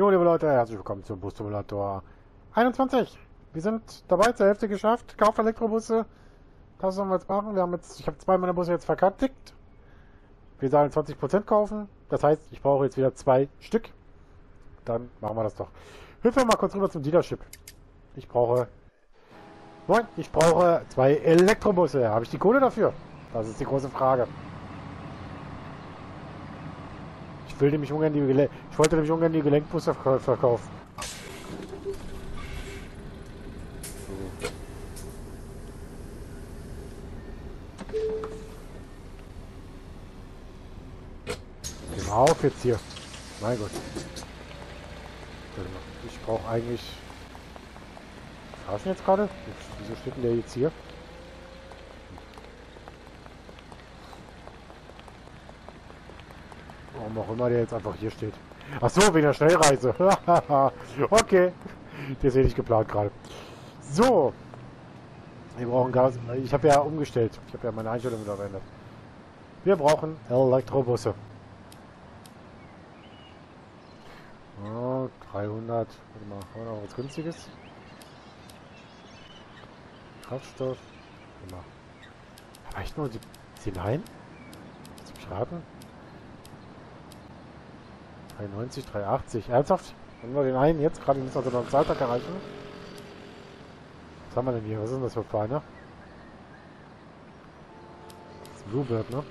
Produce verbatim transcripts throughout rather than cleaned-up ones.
Jo, liebe Leute, herzlich willkommen zum Bus Simulator einundzwanzig. Wir sind dabei, zur Hälfte geschafft. Kauf Elektrobusse. Das sollen wir jetzt machen. Wir haben jetzt, ich habe zwei meiner Busse jetzt verkackt. Wir sollen zwanzig Prozent kaufen. Das heißt, ich brauche jetzt wieder zwei Stück. Dann machen wir das doch. Hilf mir mal kurz rüber zum Dealership. Ich brauche... Moin, ich brauche zwei Elektrobusse. Habe ich die Kohle dafür? Das ist die große Frage. Ich wollte nämlich ungern die, Gelen ich wollte nämlich ungern die Gelenkbusse verkaufen. Geh mal auf jetzt hier. Mein Gott. Ich brauche eigentlich... Was hast du jetzt gerade? Wieso steht denn der jetzt hier? Warum auch immer der jetzt einfach hier steht. Ach so, wegen der Schnellreise. Okay. Das hätte ich geplant gerade. So. Wir brauchen Gas. Ich habe ja umgestellt. Ich habe ja meine Einstellung wieder verändert. Wir brauchen Elektrobusse. Oh, dreihundert. Warte mal, wollen wir noch was Günstiges? Kraftstoff. Warte mal. Aber echt nur die zehn ein? Zum Schaden? dreihundertneunzig, dreihundertachtzig. Ernsthaft? Wenn wir den einen jetzt gerade müssen, also noch einen Zahltag erreichen. Was haben wir denn hier? Was ist denn das für ein einer? Das ist Bluebird, ne?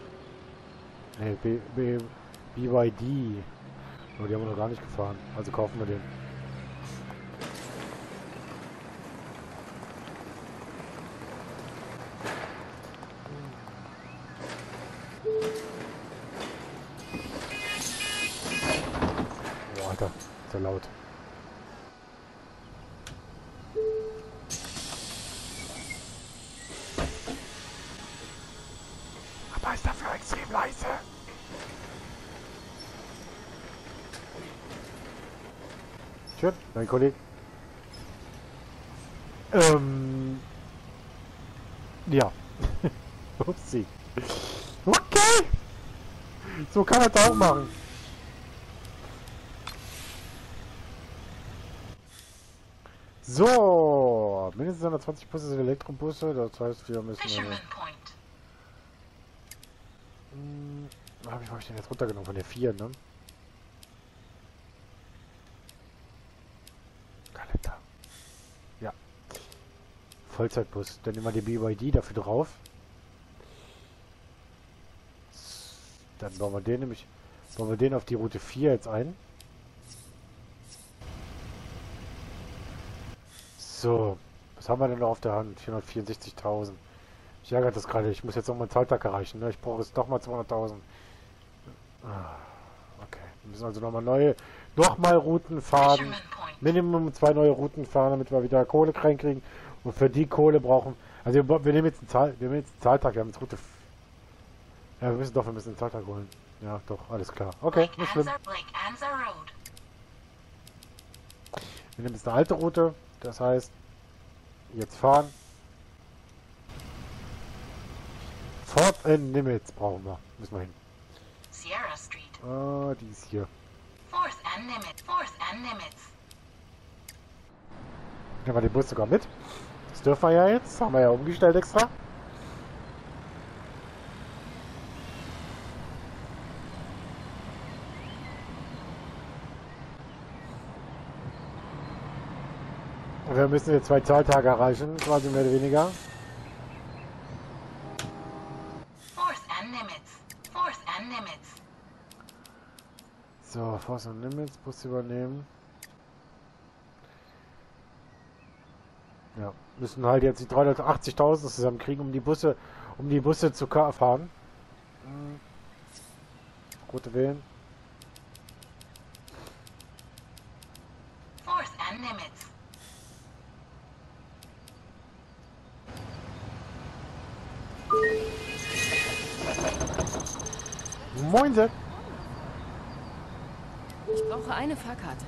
Ne, B Y D. Oh, die haben wir noch gar nicht gefahren. Also kaufen wir den. Laut. Aber ist dafür extrem leise. Schön, mein Kollege. Ähm. Ja. Upsi. Okay. So kann er das auch machen. So, mindestens hundertzwanzig Busse sind Elektrobusse, das heißt wir müssen... Hm, hab ich, hab ich den jetzt runtergenommen von der vier, ne? Kalender. Ja. Vollzeitbus, dann nehmen wir die B Y D dafür drauf. Dann bauen wir den nämlich, bauen wir den auf die Route vier jetzt ein. So, was haben wir denn noch auf der Hand? vierhundertvierundsechzigtausend. Ich ärgere das gerade, ich muss jetzt noch mal einen Zahltag erreichen, ne? Ich brauche jetzt nochmal zweihunderttausend. Ah, okay, wir müssen also nochmal neue, nochmal Routen fahren. Minimum zwei neue Routen fahren, damit wir wieder Kohle reinkriegen. Und für die Kohle brauchen... Also wir, wir nehmen jetzt einen, Zahl, wir nehmen jetzt einen Zahltag, wir haben jetzt Route... Ja, wir müssen doch, wir müssen einen Zahltag holen. Ja, doch, alles klar. Okay, nicht schlimm. Wir nehmen jetzt eine alte Route. Das heißt, jetzt fahren. Fort and Limits brauchen wir. Müssen wir hin. Sierra Street. Ah, die ist hier. Fourth and Limits. Fourth and Limits. Nehmen wir den Bus sogar mit. Das dürfen wir ja jetzt. Haben wir ja umgestellt extra. Wir müssen jetzt zwei Zahltage erreichen, quasi mehr oder weniger. Force and Limits. Force and Limits. So, Force and Limits, Bus übernehmen. Ja, müssen halt jetzt die dreihundertachtzigtausend zusammen kriegen, um die Busse, um die Busse zu fahren. Mhm. Route wählen. Force and Limits. Moinse! Ich brauche eine Fahrkarte.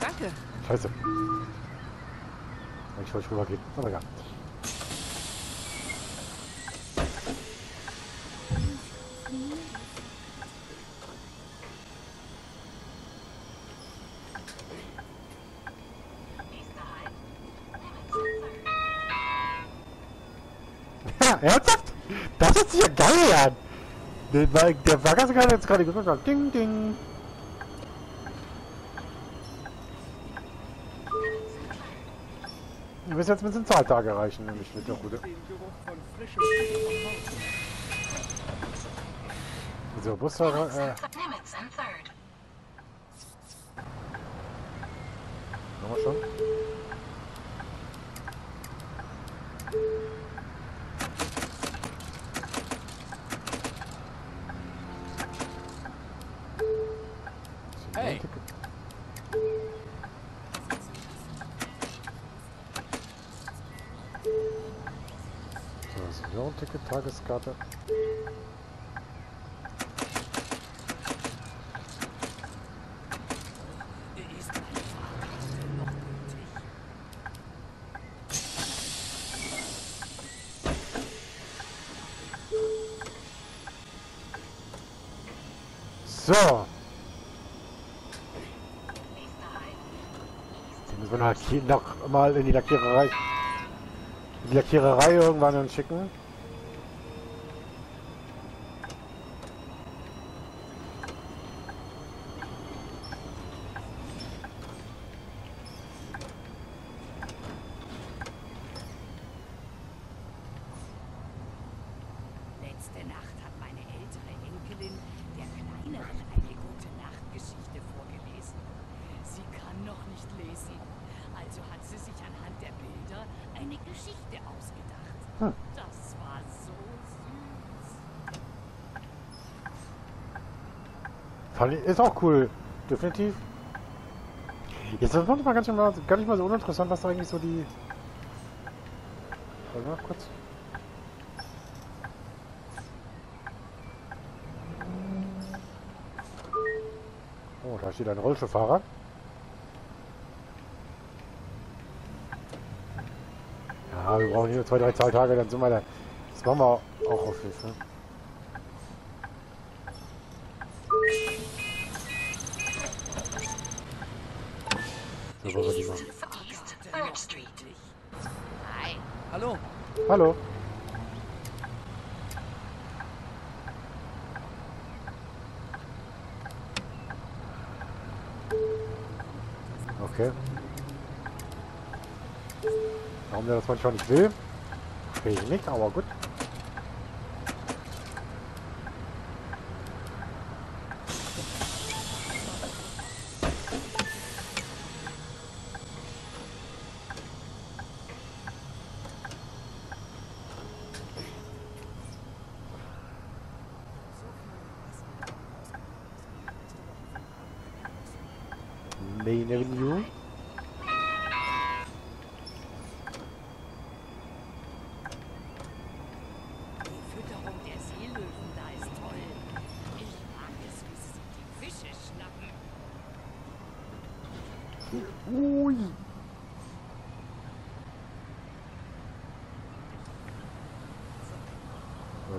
Danke. Scheiße. Ich wollte rübergehen. Aber egal. Ja, ernsthaft? Das ist ja geil an. Der war, der war ganz gerade jetzt gerade größer. Ding, ding. Wir müssen jetzt mit den Zahltag erreichen, nämlich mit der Route. So, Busfahrer. Äh. Nochmal schon. Hey. So, Seniorenticket, Tageskarte. So. Den müssen wir halt hier noch mal in die Lackiererei, in die Lackiererei irgendwann dann schicken. Ist auch cool, definitiv. Jetzt wird es mal ganz schön mal, gar nicht mal so uninteressant, was da eigentlich so die. Warte mal kurz. Oh, da steht ein Rollstuhlfahrer. Ja, wir brauchen hier nur zwei, drei Zahltage, dann sind wir da. Das machen wir auch auf Hilfe. Hallo. Hallo. Okay. Warum der das manchmal nicht will? Will ich nicht, aber gut.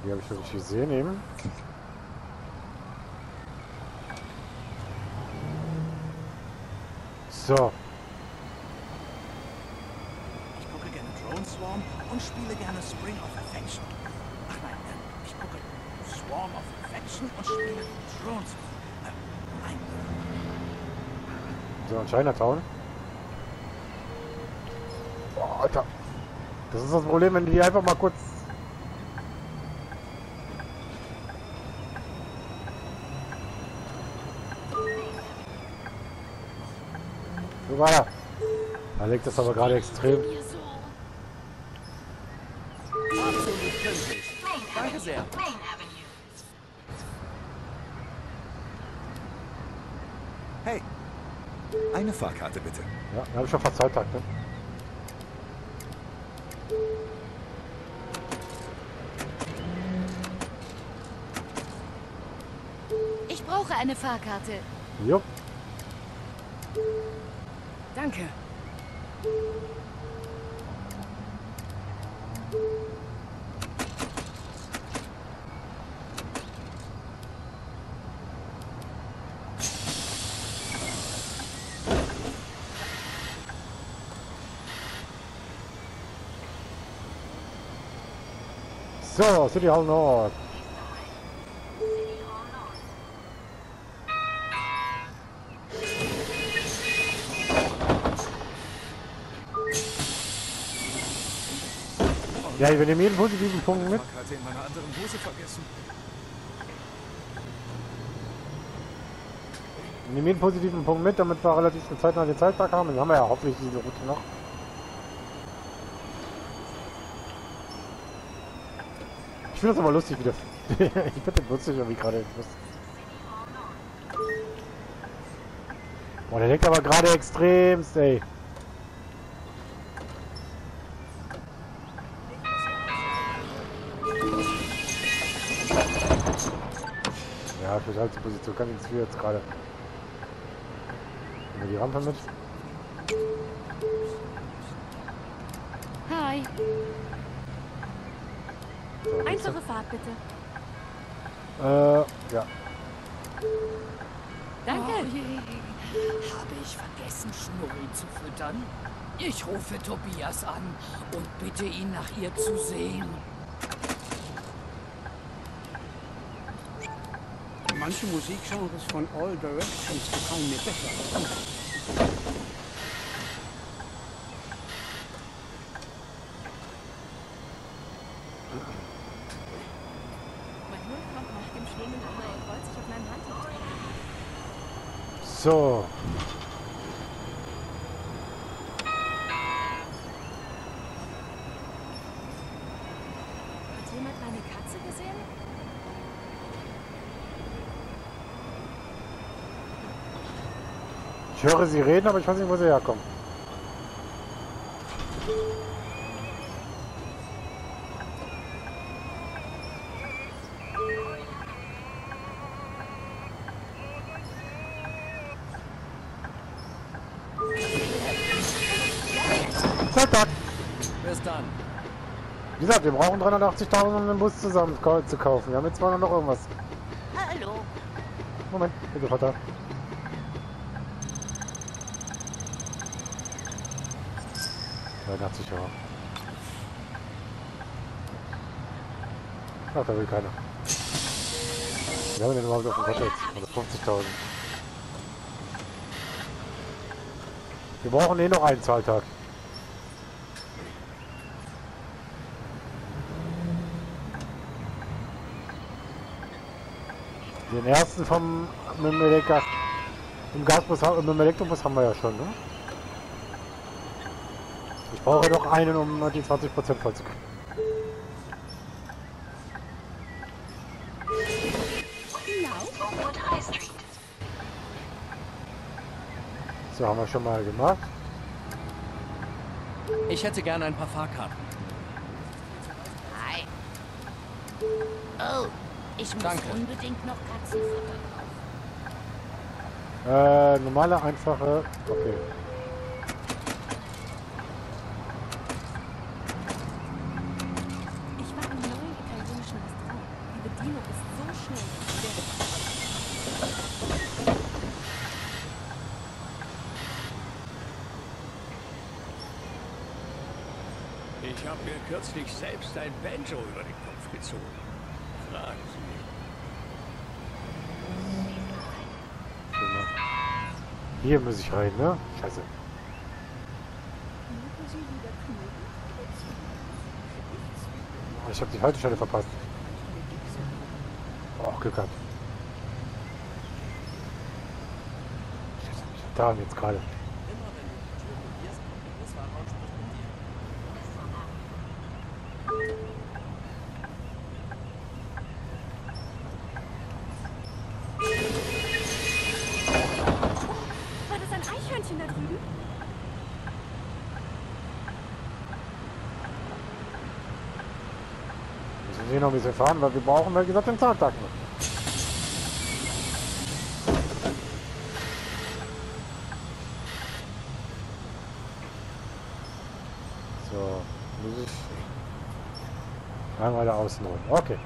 Die habe ich schon nicht gesehen eben. So. Ich gucke gerne Drone Swarm und spiele gerne Spring of Affection. Ach nein, ich gucke Swarm of Affection und spiele Drone Swarm. Nein. So, ein Chinatown. Boah, Alter. Das ist das Problem, wenn die einfach mal kurz. War er. Da legt das aber gerade extrem. Danke sehr. Hey, eine Fahrkarte bitte. Ja, da habe ich schon fast Zeittakt, ne? Ich brauche eine Fahrkarte. Jo. Danke. So, City Hall Nord. Ja, wir nehmen jeden positiven Punkt mit. Ich hatte in meiner anderen Hose vergessen. Wir nehmen jeden positiven Punkt mit, damit wir relativ viel Zeit nach dem Zeitplan haben. Dann haben wir ja hoffentlich diese Route noch. Ich finde das aber lustig wieder. Ich bitte lustig irgendwie gerade. Boah, der denkt aber gerade extremst, ey. Ja, für die alte Position kann ich nichts für jetzt gerade. Nehmen wir die Rampe mit. Hi. Einfache Fahrt bitte. Äh, ja. Danke. Oh je. Habe ich vergessen, Schnurri zu füttern? Ich rufe Tobias an und bitte ihn, nach ihr zu sehen. Manche Musikgenres von All Directions gefallen mir besser. So. Hat jemand meine Katze gesehen? Ich höre sie reden, aber ich weiß nicht, wo sie herkommen. Wie gesagt, wir brauchen dreihundertachtzigtausend, um den Bus zusammen zu kaufen. Wir haben jetzt zweihundert noch irgendwas. Hallo. Moment, bitte, Vater. dreihundertachtzig Euro. Ach, da will keiner. Wir haben den überhaupt auf dem Vater jetzt. Also fünfzigtausend. Wir brauchen eh noch einen Zahltag. Den ersten vom mit dem, Elektro, im Gasbus, mit dem Elektrobus haben wir ja schon, ne? Ich brauche doch einen, um die zwanzig Prozent voll zu kriegen. So, haben wir schon mal gemacht. Ich hätte gerne ein paar Fahrkarten. Hi. Oh. Ich muss Danke. unbedingt noch Katzen füttern. Äh, normale, einfache. Okay. Ich war im neuen italienischen Restaurant. Die Bedienung ist so schnell. Ich habe mir kürzlich selbst ein Banjo über den Kopf gezogen. Fragen Sie mich. Hier muss ich rein, ne? Scheiße. Ich habe die Haltestelle verpasst. Auch Glück gehabt. Scheiße, ich hab da jetzt gerade. Noch ein bisschen fahren, weil wir brauchen, wie gesagt, den Zahltag noch. So, muss ich einmal da außen holen. Okay.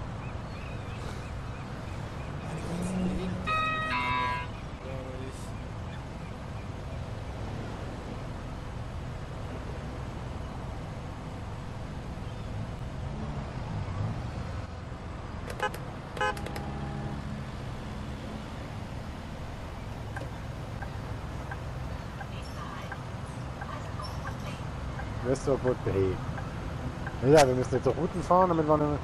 Westdorf wird behält. Ja, wir müssen jetzt auf Routen fahren, damit wir eine...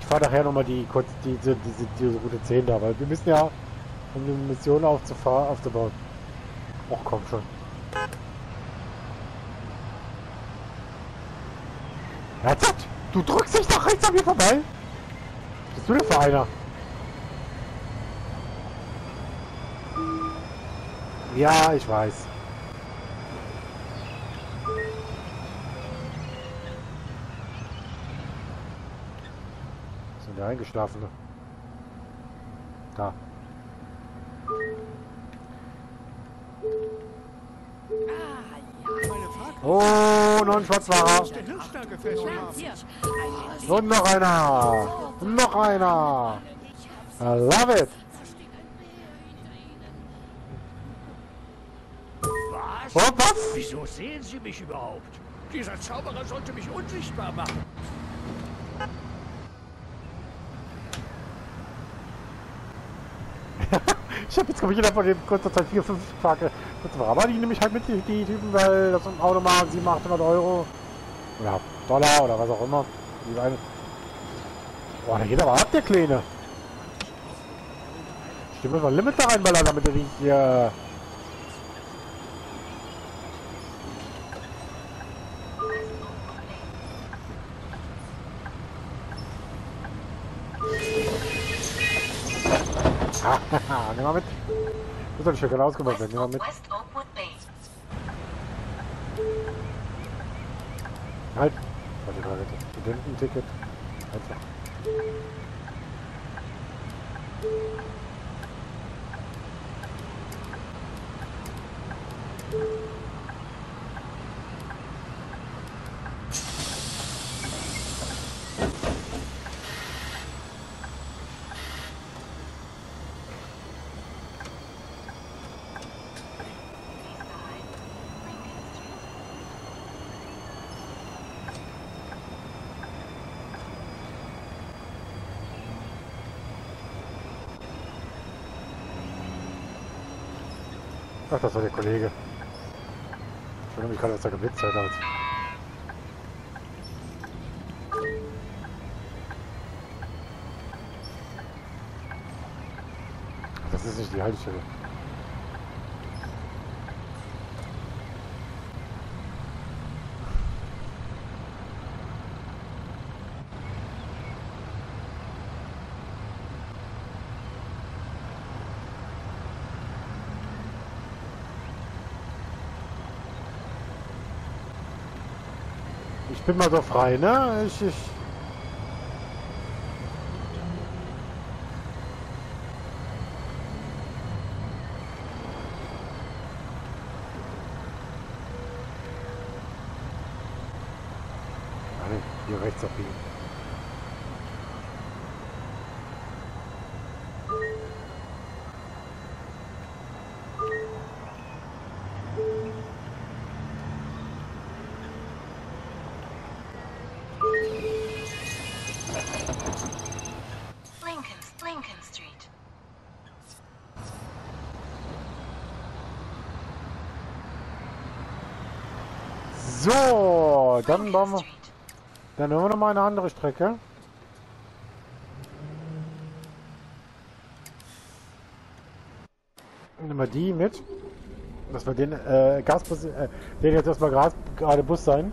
Ich fahre nachher nochmal die, die, die, die, diese Route zehn da, weil wir müssen ja, um die Mission aufzufahren, aufzubauen. Och, komm schon. Herzhaft! Du drückst dich doch rechts an mir vorbei! Was bist du denn für einer? Ja, ich weiß. Sind ja eingeschlafene. Da. Oh, noch ein Schwarzfahrer. Und noch einer. Und noch einer. I love it. Was? Was? Wieso sehen Sie mich überhaupt? Dieser Zauberer sollte mich unsichtbar machen. Ich hab jetzt, glaube ich, jeder von dem kurzer Zeit vier, fünf Tage. Aber die nehme ich halt mit, die, die Typen, weil das im Automaten siebenhundert, achthundert Euro. Oder Dollar oder was auch immer. Boah, da geht aber ab, der Kleine. Ich muss mal ein Limit da reinballern, damit er nicht hier... Haha, nimm mal mit. Das hab ich ja gerade ausgemacht, nimm mal mit. Halt! Warte gerade, das Studententicket. Einfach. Ach, das war der Kollege. Ich wundere mich gerade, dass da geblitzt hat. Aus. Das ist nicht die Haltestelle. Ich bin mal so frei, ne? Ich, ich... Nein, hier rechts abbiegen. So, dann bauen wir, dann nehmen wir nochmal eine andere Strecke. Nehmen wir die mit, dass wir den äh, Gasbus, äh, den jetzt erstmal gerade grad, Bus sein.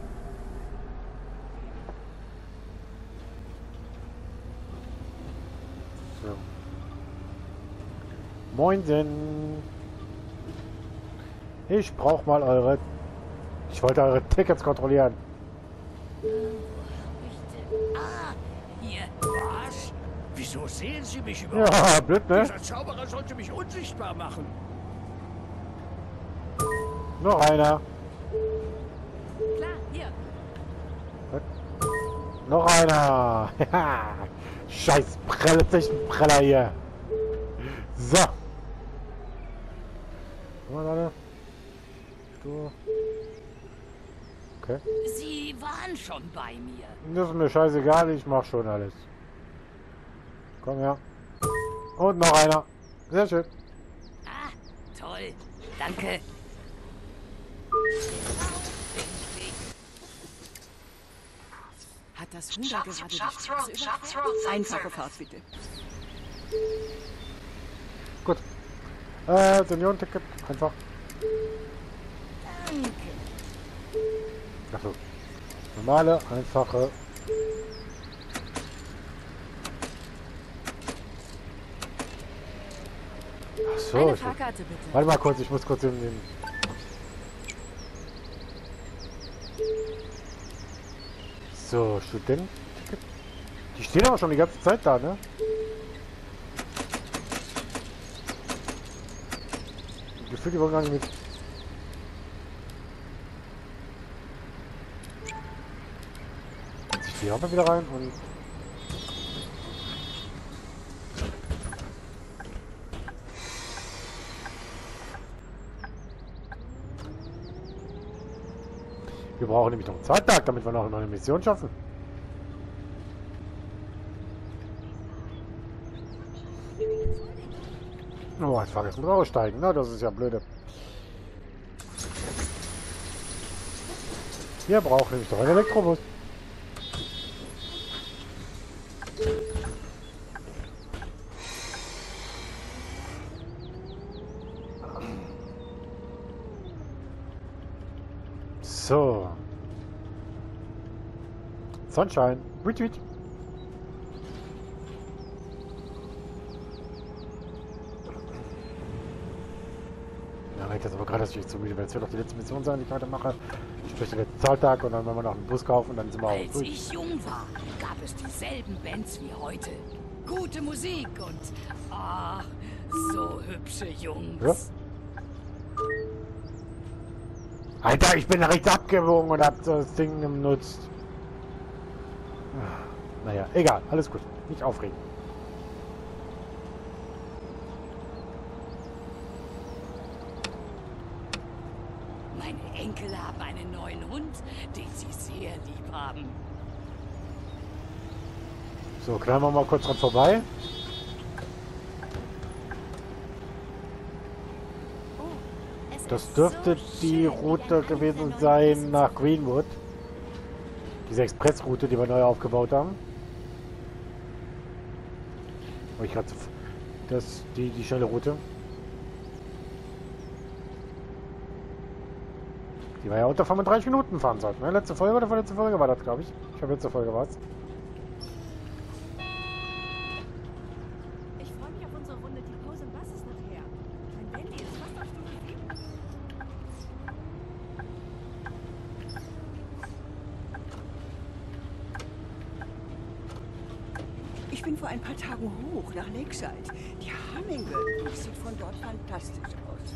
So. Moin denn. Ich brauche mal eure... Ich wollte eure Tickets kontrollieren. Ah, hier. Was? Wieso sehen Sie mich überhaupt? Ja, blöd, ne? Dieser Zauberer sollte mich unsichtbar machen. Noch einer. Klar, hier. Was? Noch einer. Scheiß Prelle, Zwischenpreller hier. So. Mal, Leute. Du. Okay. Sie waren schon bei mir. Das ist mir scheißegal, ich mach schon alles. Komm her. Und noch einer. Sehr schön. Ah, toll. Danke. das Wunder gerade die Straße über. Einfache Fahrt, bitte. Gut. Äh, Seniorenticket. Einfach. Danke. Achso. Normale, einfache. Achso. Ich... Warte mal kurz, ich muss kurz den... So, Studenten. Die stehen aber schon die ganze Zeit da, ne? Gefühlt die wollen gar nicht mit. Jetzt ich die Hoppe wieder rein und... Wir brauchen nämlich noch einen Zeittag, damit wir noch eine neue Mission schaffen. Oh, jetzt vergessen wir aussteigen, ne? Das ist ja blöde. Wir brauchen nämlich doch einen Elektrobus. So. Sonnenschein. Retweet. Ja, reicht das aber gerade, dass ich zu müde bin. Das wird doch die letzte Mission sein, die ich heute mache. Ich spreche den letzten Zahltag und dann wollen wir noch einen Bus kaufen und dann sind wir auch durch. Als ich jung war, gab es dieselben Bands wie heute. Gute Musik und... Ah, so hübsche Jungs. Ja? Alter, ich bin nach rechts abgewogen und hab das Ding genutzt. Naja, egal, alles gut. Nicht aufregen. Meine Enkel haben einen neuen Hund, den sie sehr lieb haben. So, knallen wir mal kurz dran vorbei. Das dürfte die Route gewesen sein nach Greenwood. Diese Expressroute, die wir neu aufgebaut haben. Oh, ich hatte das, die, die schnelle Route. Die war ja unter fünfunddreißig Minuten fahren sollten. Ne? Letzte Folge oder vorletzte Folge war das, glaube ich. Ich glaube, letzte Folge war es. Ich bin vor ein paar Tagen hoch nach Lakeside. Die Hummingbird sieht von dort fantastisch aus.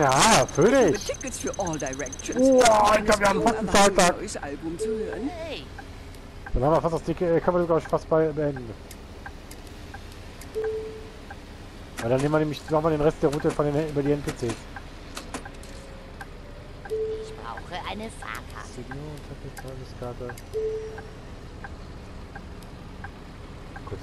Ja, völlig. Tickets für All Directions. Oh, ich glaube, wir haben fast einen Zahltag. Hey. Dann haben wir fast das Ticket. Können wir sogar fast bei beenden. Weil dann nehmen wir nämlich nochmal den Rest der Route von den, über die N P Cs. Eine Fahrkarte. Gut.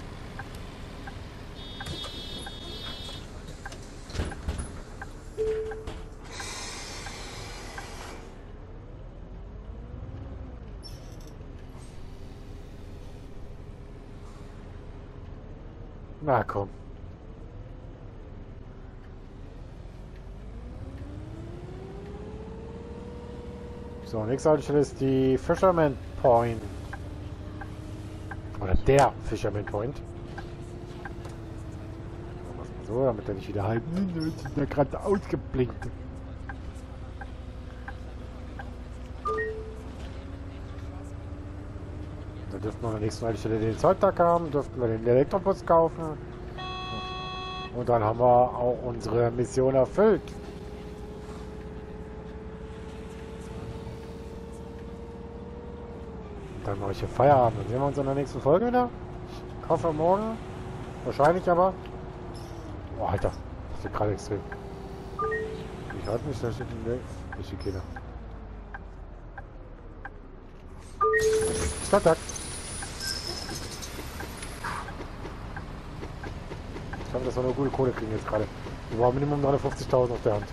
Na komm. So, nächste Haltestelle ist die Fisherman Point. Oder der Fisherman Point. So, damit er nicht wieder halb. Jetzt ist der gerade ausgeblinkt. Da dürften wir an der nächsten Haltestelle den Zeittag haben, dürften wir den Elektrobus kaufen. Und dann haben wir auch unsere Mission erfüllt. Dann mache ich hier Feierabend. Dann sehen wir uns in der nächsten Folge wieder. Ich hoffe morgen. Wahrscheinlich aber. Oh, Alter. Das ist gerade extrem. Ich halte mich da steht in der Mischikina. Stadttag. Ich hoffe, dass wir nur gute Kohle kriegen jetzt gerade. Wir brauchen Minimum dreihundertfünfzigtausend auf der Hand.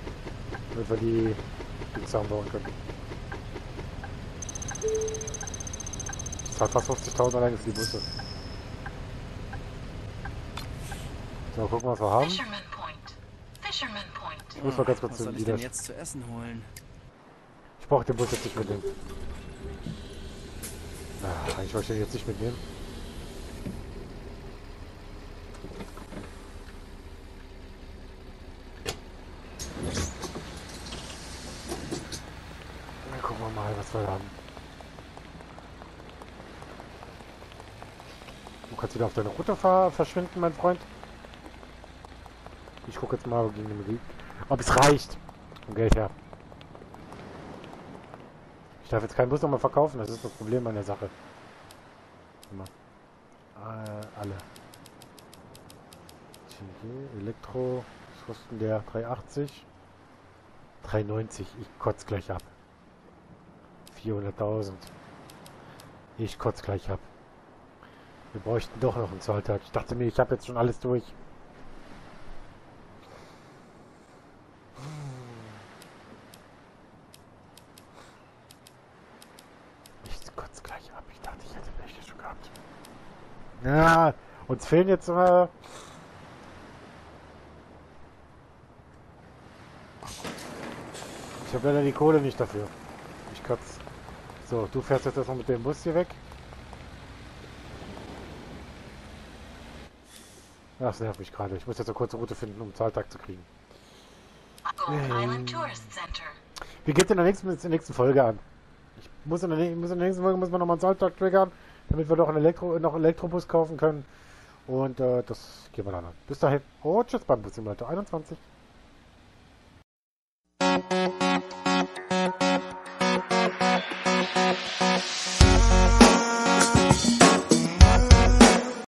damit wir die, die zusammenbauen können. Das hat fast fünfzigtausend allein für die Busse. So, gucken, was wir haben. Fisherman Point. Fisherman Point. Ich muss mal ganz kurz den Lieder. Jetzt zu essen holen. Ich brauche den Bus jetzt nicht mitnehmen. Ah, ich wollte den jetzt nicht mitnehmen. Was wir haben. Du kannst wieder auf deine Route ver verschwinden, mein Freund. Ich gucke jetzt mal gegen den Weg, ob es reicht. Vom Geld her. Ich darf jetzt keinen Bus nochmal verkaufen, das ist das Problem an der Sache. Immer. Äh, alle. Elektro. Was kosten der? dreihundertachtzig. dreihundertneunzig. Ich kotze gleich ab. vierhunderttausend. Ich kotze gleich ab. Wir bräuchten doch noch einen Zolltag. Ich dachte mir, ich habe jetzt schon alles durch. Ich kotze gleich ab. Ich dachte, ich hätte welche schon gehabt. Na, uns fehlen jetzt immer... Ich habe leider die Kohle nicht dafür. Ich kotze. So, du fährst jetzt erstmal mit dem Bus hier weg. Ach, das nervt mich gerade. Ich muss jetzt eine kurze Route finden, um Zahltag zu kriegen. Ähm. Wie geht's in der nächsten, in der nächsten Folge an? Ich muss in der, muss in der nächsten Folge muss man nochmal einen Zahltag triggern, damit wir doch einen Elektro, noch einen Elektrobus kaufen können. Und äh, das gehen wir dann an. Bis dahin. Oh, tschüss beim Bus Simulator einundzwanzig.